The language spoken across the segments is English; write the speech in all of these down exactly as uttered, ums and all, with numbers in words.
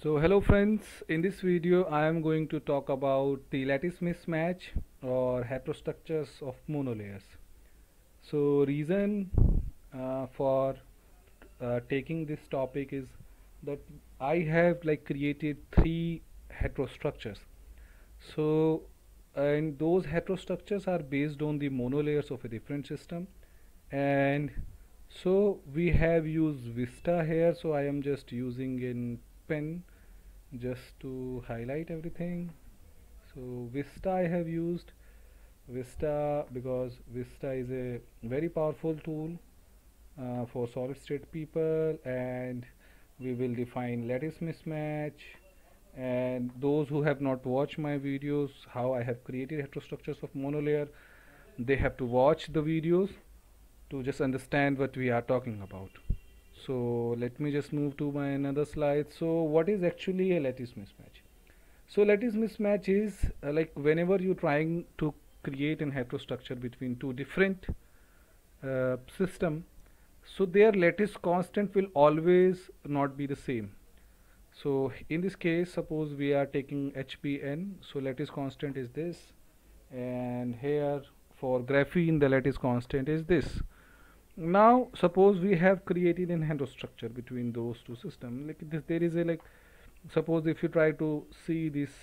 So hello friends, in this video I am going to talk about the lattice mismatch or heterostructures of monolayers. So reason uh, for uh, taking this topic is that I have like created three heterostructures. So and those heterostructures are based on the monolayers of a different system, and so we have used VESTA here. So I am just using in pen just to highlight everything. So VESTA I have used VESTA because VESTA is a very powerful tool uh, for solid state people, and we will define lattice mismatch. And those who have not watched my videos how I have created heterostructures of monolayer, they have to watch the videos to just understand what we are talking about. So let me just move to my another slide. So what is actually a lattice mismatch? So lattice mismatch is uh, like whenever you're trying to create an heterostructure between two different uh, system, so their lattice constant will always not be the same. So in this case, suppose we are taking h B N, so lattice constant is this, and here for graphene the lattice constant is this. Now suppose we have created an heterostructure between those two systems like this. There is a like suppose if you try to see these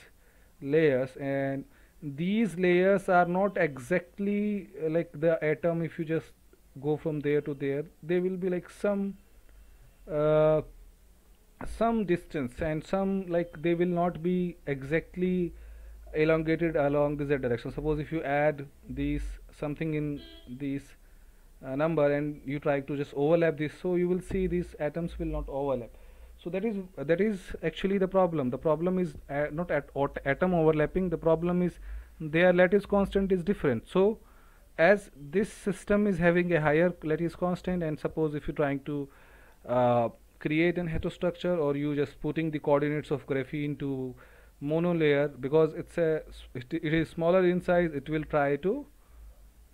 layers, and these layers are not exactly uh, like the atom. If you just go from there to there, there will be like some uh, some distance, and some like they will not be exactly elongated along this direction. Suppose if you add these something in these Uh, number and you try to just overlap this, so you will see these atoms will not overlap. So that is uh, that is actually the problem. The problem is uh, not at at atom overlapping. The problem is their lattice constant is different. So as this system is having a higher lattice constant, and suppose if you're trying to uh, create an heterostructure, or you just putting the coordinates of graphene to monolayer, because it's a it, it is smaller in size, it will try to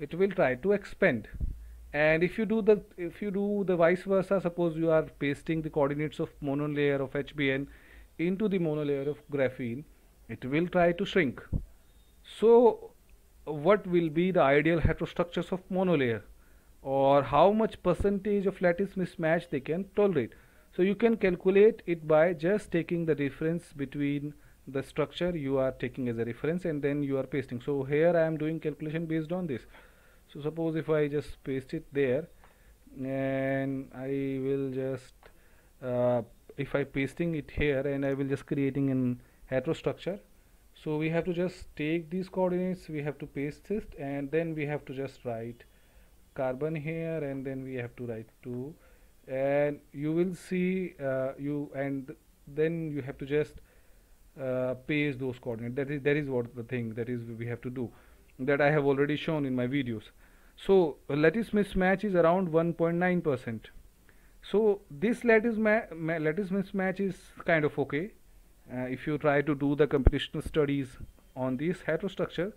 it will try to expand. And if you do the if you do the vice versa, suppose you are pasting the coordinates of monolayer of h B N into the monolayer of graphene, it will try to shrink. So what will be the ideal heterostructures of monolayer, or how much percentage of lattice mismatch they can tolerate? So you can calculate it by just taking the difference between the structure you are taking as a reference, and then you are pasting. So here I am doing calculation based on this. So suppose if I just paste it there, and I will just uh, if I pasting it here, and I will just creating an heterostructure. So we have to just take these coordinates, we have to paste this, and then we have to just write carbon here, and then we have to write two, and you will see uh, you and then you have to just uh, paste those coordinates. That is that is what the thing that is we have to do, that I have already shown in my videos. So uh, lattice mismatch is around one point nine percent. So this lattice, lattice mismatch is kind of okay. Uh, if you try to do the computational studies on this heterostructure,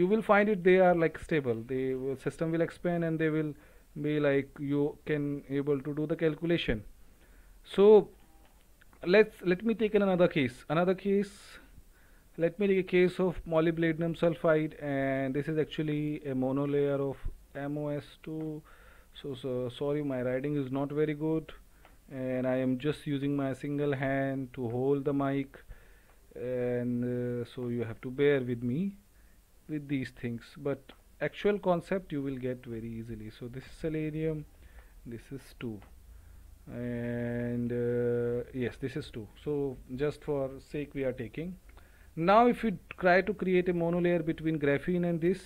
you will find it they are like stable. The system will expand, and they will be like you can able to do the calculation. So let's let me take another case. Another case. Let me take a case of molybdenum sulfide, and this is actually a monolayer of M O S two. So, so sorry, my writing is not very good, and I am just using my single hand to hold the mic, and uh, so you have to bear with me with these things, but actual concept you will get very easily. So this is selenium, this is two, and uh, yes, this is two. So just for sake we are taking. Now if you try to create a monolayer between graphene and this,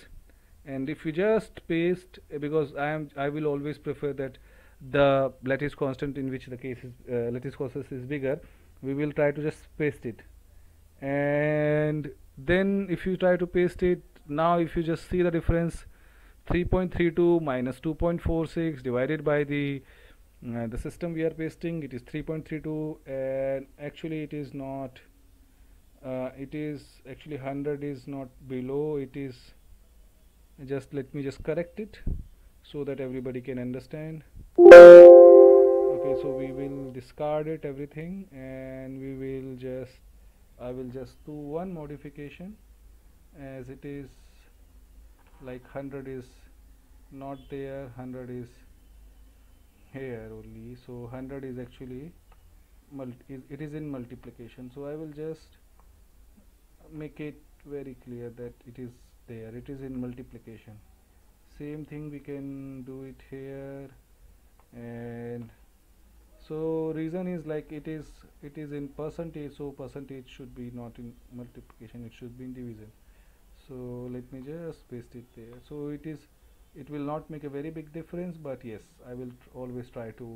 and if you just paste, because I am I will always prefer that the lattice constant in which the case is uh, lattice constant is bigger, we will try to just paste it. And then if you try to paste it, now if you just see the difference, three point three two minus two point four six divided by the uh, the system we are pasting, it is three point three two, and actually it is not Uh, it is actually one hundred is not below, it is just let me just correct it so that everybody can understand. Okay, okay, so we will discard it everything, and we will just I will just do one modification, as it is like one hundred is not there, one hundred is here only, so one hundred is actually multi it is in multiplication. So I will just make it very clear that it is there, it is in multiplication. Same thing we can do it here, and so reason is like it is it is in percentage, so percentage should be not in multiplication, it should be in division. So let me just paste it there. So it is it will not make a very big difference, but yes, I will tr always try to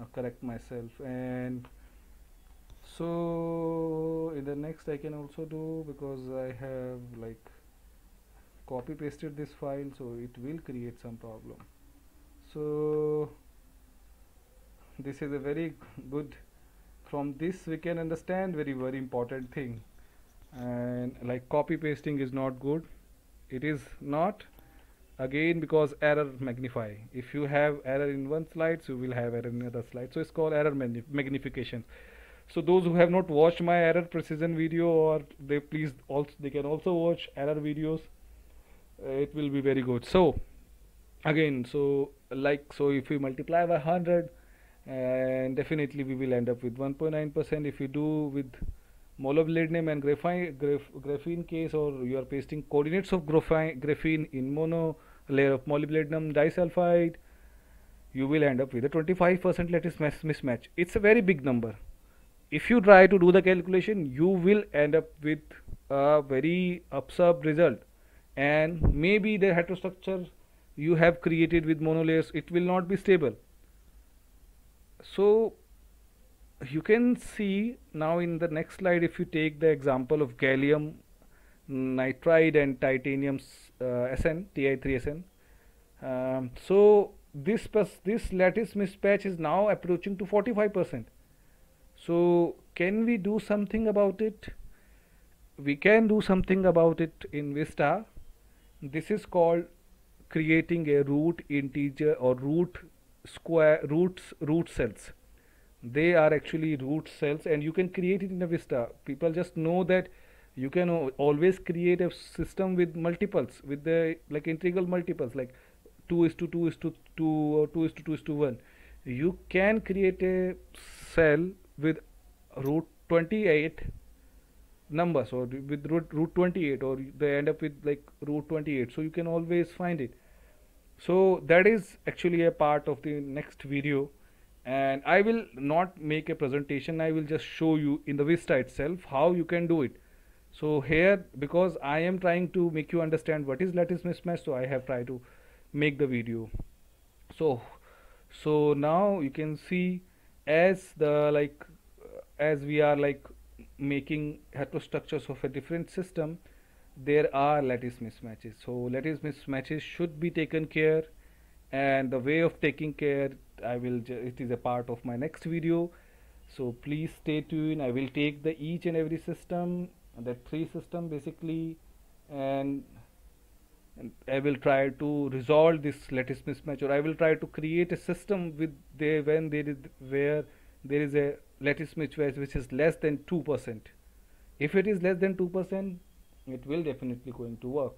uh, correct myself. And so in the next I can also do, because I have like copy pasted this file, so it will create some problem. So this is a very good, from this we can understand very very important thing, and like copy pasting is not good, it is not, again because error magnify. If you have error in one slide, so you will have error in other slide, so it's called error magnification. So those who have not watched my error precision video, or they please also they can also watch error videos, uh, it will be very good. So again, so like so if we multiply by one hundred, and definitely we will end up with one point nine percent. If you do with molybdenum and graphene, graph, graphene case, or you are pasting coordinates of graphene, graphene in mono layer of molybdenum disulfide, you will end up with a twenty-five percent lattice mismatch. It's a very big number. If you try to do the calculation, you will end up with a very absurd result, and maybe the heterostructure you have created with mono layers, it will not be stable. So you can see now in the next slide, if you take the example of gallium nitride and titanium uh, S N, T I three S N, um, so this this lattice mismatch is now approaching to forty-five percent. So can we do something about it? We can do something about it in VESTA. This is called creating a root integer or root square roots root cells. They are actually root cells, and you can create it in a VESTA. People just know that you can always create a system with multiples, with the like integral multiples, like two is to two is to two or two is to two is to one. You can create a cell with root twenty-eight numbers, or with root, root twenty-eight, or they end up with like root twenty-eight, so you can always find it. So that is actually a part of the next video, and I will not make a presentation, I will just show you in the VESTA itself how you can do it. So here, because I am trying to make you understand what is lattice mismatch, so I have tried to make the video. So so now you can see, as the like as we are like making heterostructures of a different system, there are lattice mismatches. So lattice mismatches should be taken care, and the way of taking care, I will it is a part of my next video. So please stay tuned. I will take the each and every system, the three system basically, and, and I will try to resolve this lattice mismatch, or I will try to create a system with there when there is where there is a lattice mismatch which is less than two percent. If it is less than two percent, it will definitely going to work.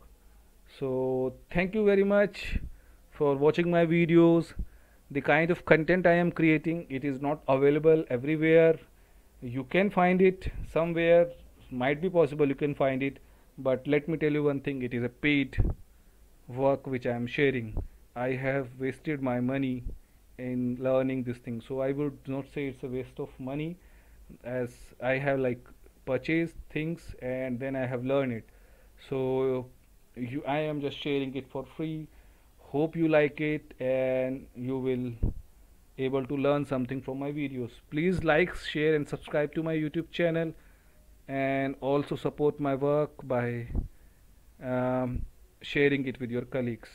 So thank you very much for watching my videos. The kind of content I am creating, it is not available everywhere. You can find it somewhere, might be possible you can find it, but let me tell you one thing, it is a paid work which I am sharing. I have wasted my money in learning this thing, so I would not say it's a waste of money, as I have like purchased things and then I have learned it. So you I am just sharing it for free. Hope you like it, and you will able to learn something from my videos. Please like, share and subscribe to my YouTube channel, and also support my work by um, sharing it with your colleagues.